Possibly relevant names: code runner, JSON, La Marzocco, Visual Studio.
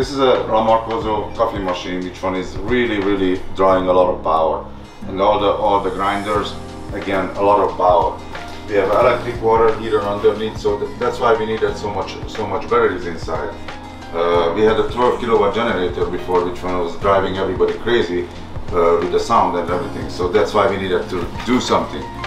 This is a La Marzocco coffee machine, which one is really drawing a lot of power, and all the grinders, again, a lot of power. We have electric water heater underneath, so that's why we needed so much batteries inside. We had a 12-kilowatt generator before, which one was driving everybody crazy with the sound and everything. So that's why we needed to do something.